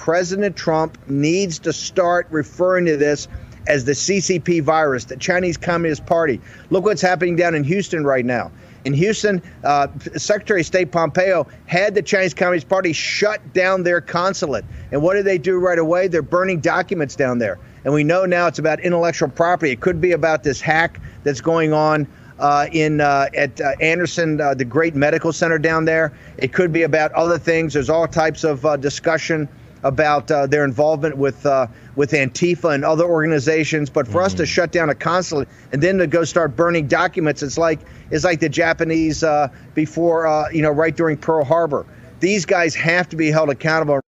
President Trump needs to start referring to this as the CCP virus, the Chinese Communist Party. Look what's happening down in Houston right now. In Houston, Secretary of State Pompeo had the Chinese Communist Party shut down their consulate. And what did they do right away? They're burning documents down there. And we know now it's about intellectual property. It could be about this hack that's going on at Anderson, the great medical center down there. It could be about other things. There's all types of discussion about their involvement with Antifa and other organizations. But for us to shut down a consulate and then to go start burning documents, it's like the Japanese before, right during Pearl Harbor. These guys have to be held accountable.